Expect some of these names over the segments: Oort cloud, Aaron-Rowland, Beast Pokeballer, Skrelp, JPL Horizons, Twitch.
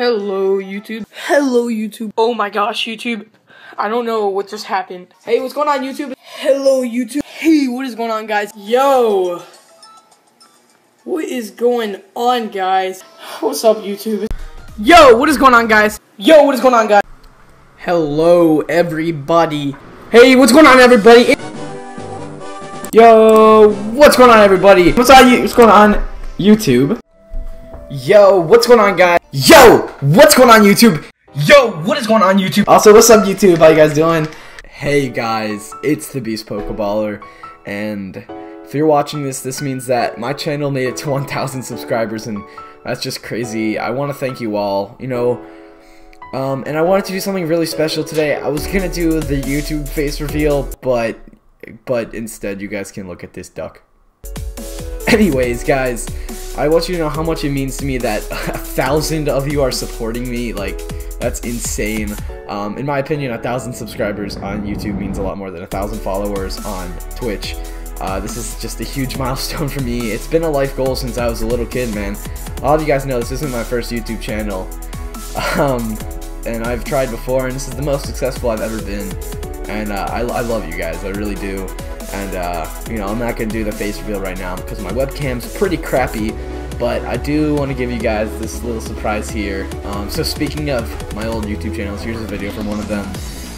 Hello, YouTube. Hello, YouTube. Oh my gosh, YouTube. I don't know what just happened. Hey, what's going on, YouTube? Hello, YouTube. Hey, what is going on, guys? Yo. What is going on, guys? What's up, YouTube? Yo, what is going on, guys? Yo, what is going on, guys? Hello, everybody. Hey, what's going on, everybody? Yo, what's going on, everybody? What's going on, YouTube? Yo, what's going on, guys? Yo, what's going on, YouTube? Yo, what is going on, YouTube? Also, what's up, YouTube? How you guys doing? Hey, guys, it's the Beast Pokeballer, and if you're watching this, this means that my channel made it to 1,000 subscribers, and that's just crazy. I want to thank you all, you know, and I wanted to do something really special today. I was gonna do the YouTube face reveal, but instead, you guys can look at this duck. Anyways, guys, I want you to know how much it means to me that 1,000 of you are supporting me. Like, that's insane. In my opinion, 1,000 subscribers on YouTube means a lot more than 1,000 followers on Twitch. This is just a huge milestone for me. It's been a life goal since I was a little kid, man. All of you guys know this isn't my first YouTube channel. And I've tried before, and this is the most successful I've ever been. And I love you guys, I really do. And you know, I'm not gonna do the face reveal right now because my webcam's pretty crappy, but I do want to give you guys this little surprise here. So speaking of my old YouTube channels, here's a video from one of them,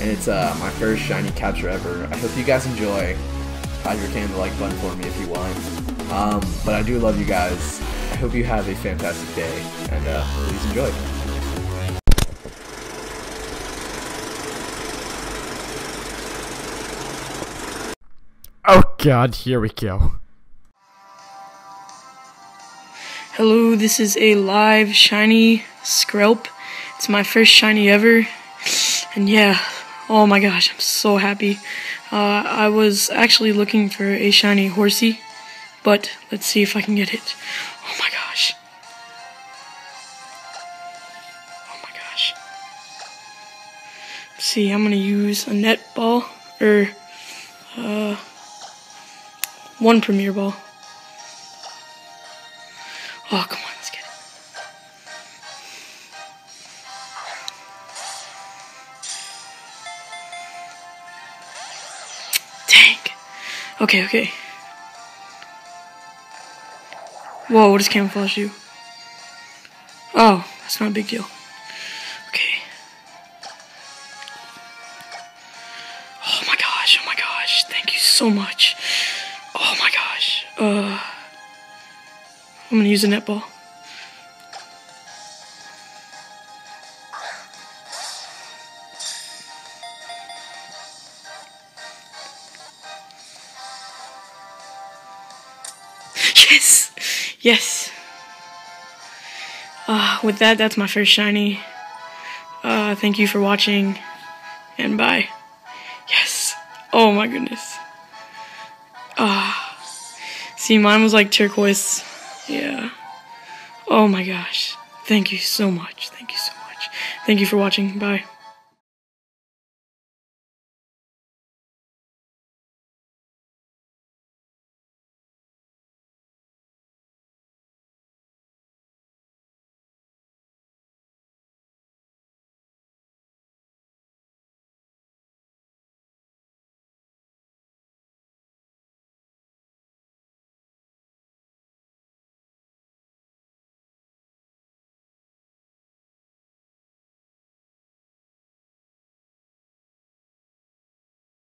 and it's my first shiny capture ever. I hope you guys enjoy. Hydrocam the like button for me if you want. But I do love you guys. I hope you have a fantastic day, and please enjoy. Oh god, here we go. Hello, this is a live shiny Skrelp. It's my first shiny ever. And yeah, oh my gosh, I'm so happy. I was actually looking for a shiny horsey, but let's see if I can get it. Oh my gosh. Oh my gosh. Let's see, I'm gonna use a net ball, or one premier ball. Oh, come on, let's get it. Dang. Okay, okay. Whoa, what does camouflage do? Oh, that's not a big deal. Okay. Oh my gosh, thank you so much. Oh my gosh. I'm gonna use a netball. Yes! Yes! With that, that's my first shiny. Thank you for watching, and bye. Yes! Oh my goodness. See, mine was like turquoise. Yeah. Oh my gosh. Thank you so much. Thank you so much. Thank you for watching. Bye.